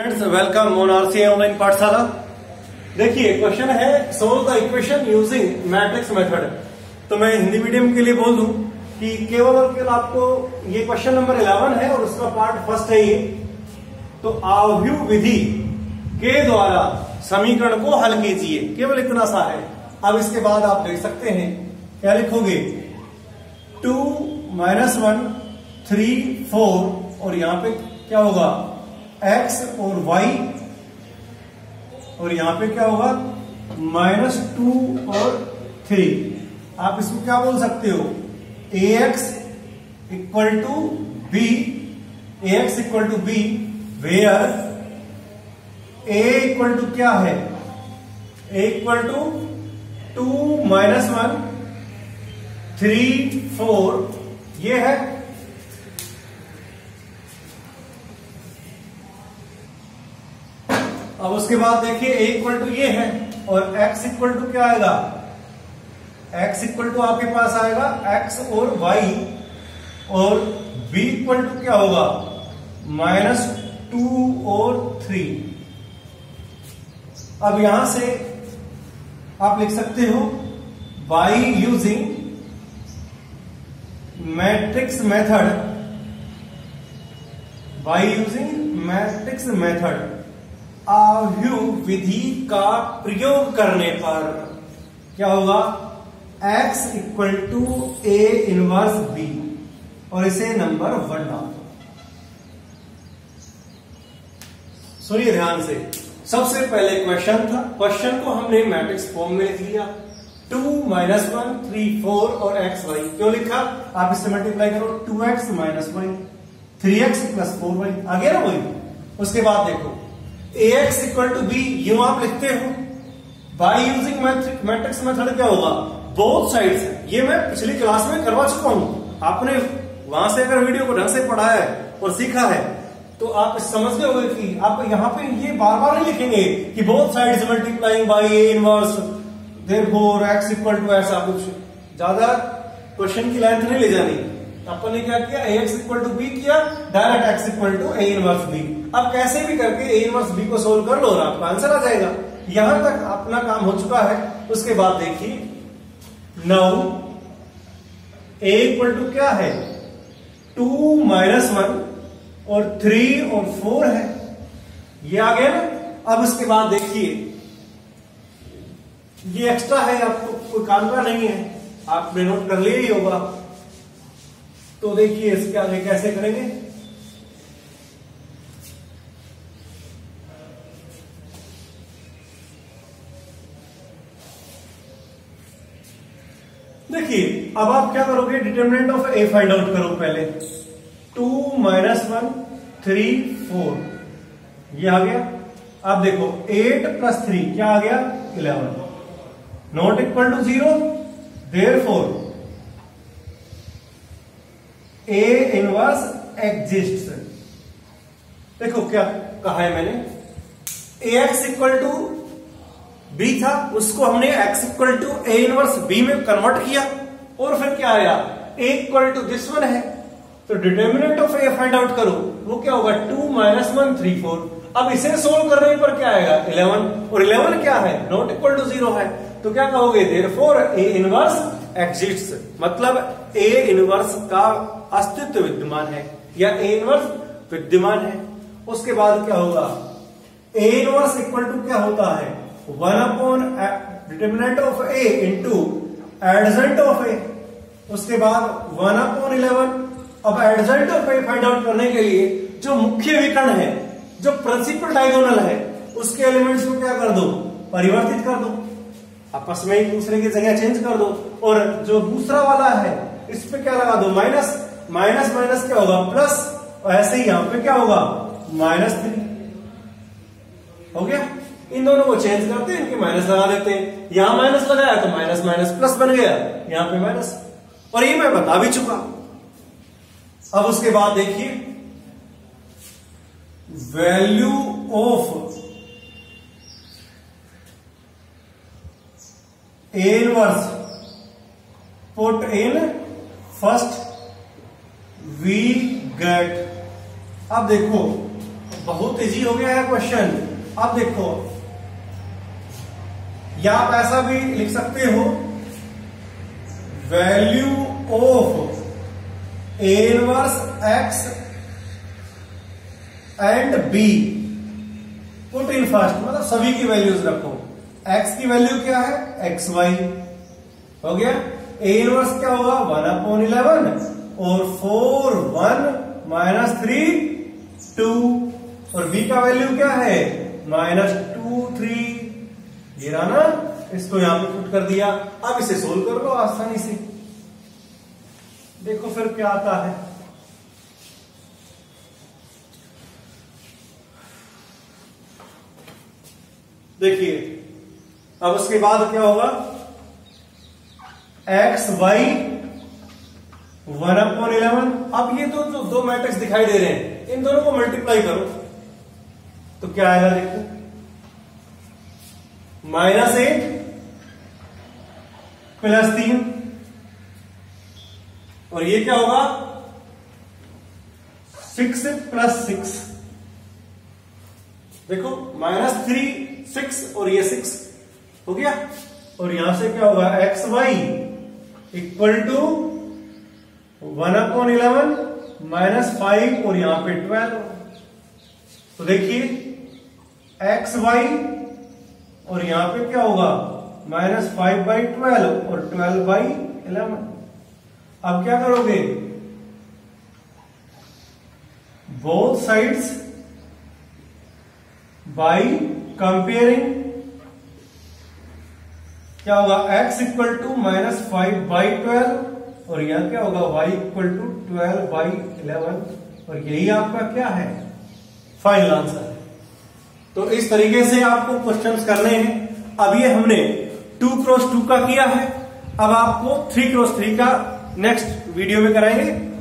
Friends welcome on RCI online पाठशाला। देखिए question है solve the equation using matrix method. तो मैं हिंदी मीडियम के लिए बोल दूं कि केवल और केवल आपको ये क्वेश्चन नंबर 11 है और उसका पार्ट फर्स्ट है ये। तो आव्यूह विधि के द्वारा समीकरण को हल कीजिए, केवल इतना सा है। अब इसके बाद आप लिख सकते हैं, क्या लिखोगे 2 - 1 3 4 और यहाँ पे क्या होगा x और y और यहां पे क्या होगा -2 और 3। आप इसको क्या बोल सकते हो ax equal to B where a equal to क्या है a इक्वल टू 2 - 1 3 4 ये है। अब उसके बाद देखिए a इक्वल टू ये है और x इक्वल टू क्या आएगा, x इक्वल टू आपके पास आएगा x और y और b इक्वल टू क्या होगा -2 और 3। अब यहां से आप लिख सकते हो by using matrix method, by using matrix method आव्यूह विधि का प्रयोग करने पर क्या होगा x equal to a inverse b और इसे नंबर 1 डाल दो। सुनिए ध्यान से, सबसे पहले क्वेश्चन था, क्वेश्चन को हमने मैट्रिक्स फॉर्म में लिख लिया 2 - 1 3 4 और x y क्यों लिखा, आप इससे मल्टीप्लाई करो 2x - 1 3x + 4y आ गया ना वही। उसके बाद देखो ax इक्वल टू बी यूं आप लिखते हो बाय यूजिंग मैट्रिक्स मेथड क्या होगा बोथ साइड्स। ये मैं पिछली क्लास में करवा चुका हूं, आपने वहां से अगर वीडियो को ढंग से पढ़ा है और सीखा है तो आप समझ गए होंगे कि आप यहाँ पे ये बार बार नहीं लिखेंगे कि both sides multiplying by A inverse therefore x equal to ऐसा कुछ ज्यादा क्वेश्चन की लेंथ नहीं ले जानी। अपन ने क्या किया ax इक्वल टू b किया direct x equal to a inverse b। अब कैसे भी करके a इनवर्स b को सोल्व कर लो और आपका आंसर आ जाएगा। यहां तक अपना काम हो चुका है। उसके बाद देखिए 9 a इक्वल टू क्या है 2 - 1 और 3 और 4 है ये आ गया ना। अब उसके बाद देखिए ये एक्स्ट्रा है, आपको कोई काम का नहीं है, आपने नोट कर लिया ही होगा। तो देखिए इसके आगे कैसे करेंगे, देखिए अब आप क्या करोगे determinant of A find out करो पहले 2 - 1 3 4 ये आ गया। अब देखो 8 + 3 क्या आ गया 11 not equal to 0 therefore A inverse exist. देखो क्या कहा है मैंने ax इक्वल टू बी था, उसको हमने x equal to A inverse B में कन्वर्ट किया और फिर क्या आया a equal to this one है। तो determinant of a find out करो, वो क्या होगा 2 - 1 3 4। अब इसे सोल्व करने पर क्या आएगा 11 और 11 क्या है नॉट इक्वल टू 0 है। तो क्या कहोगे देयरफॉर a इनवर्स एग्जिस्ट, मतलब a इनवर्स का अस्तित्व विद्यमान है या a इनवर्स विद्यमान है। उसके बाद क्या होगा a इनवर्स इक्वल टू क्या होता है 1 upon determinant of a into adjoint of a। उसके बाद 1 अपॉन 11। अब adjoint of a find out करने के लिए जो मुख्य विकर्ण है, जो प्रिंसिपल डायगोनल है, उसके एलिमेंट्स को क्या कर दो परिवर्तित कर दो, आपस में एक दूसरे की जगह चेंज कर दो और जो दूसरा वाला है इस पे क्या लगा दो -, क्या होगा प्लस और ऐसे ही यहां पे क्या होगा -3 हो गया। इन दोनों को चेंज करते हैं, इनके माइनस लगा देते हैं, यहां माइनस लगाया तो -, प्लस बन गया, यहां पे माइनस, और ये मैं बता भी चुका। अब उसके बाद देखिए value of a inverse put in first we get. अब देखो बहुत इजी हो गया है क्वेश्चन। अब देखो, या आप ऐसा भी लिख सकते हो, value of A inverse x and B put in first, मतलब सभी की वैल्यूज रखो। एक्स की वैल्यू क्या है, एक्स वाई हो गया। ए इनवर्स क्या होगा, 1/11 और 4 1 -3 2, और बी का वैल्यू क्या है, -2 3। ये रहा ना, इसको यहां पे पुट कर दिया। अब इसे सोल्व कर लो आसानी से, देखो फिर क्या आता है। देखिए अब उसके बाद क्या होगा, एक्स वाई 1/11। अब ये तो जो दो मैट्रिक्स दिखाई दे रहे हैं, इन दोनों को मल्टीप्लाई करो तो क्या आएगा, देखो -8 + 3, और ये क्या होगा 6 + 6। देखो -3 6 और ये 6 हो गया। और यहां से क्या होगा, एक्स वाई = 1/11 -5 और यहां पे 12। तो देखिए एक्स वाई और यहां पे क्या होगा -5/12 और 12/11। अब क्या करोगे, बोथ साइड्स बाय कंपेयरिंग, क्या होगा x = -5/12 और यहां क्या होगा y = 12/11, और यही आपका क्या है, फाइनल आंसर है। तो इस तरीके से आपको क्वेश्चंस करने हैं। अब ये हमने 2x2 का किया है, अब आपको 3x3 का नेक्स्ट वीडियो में कराएंगे।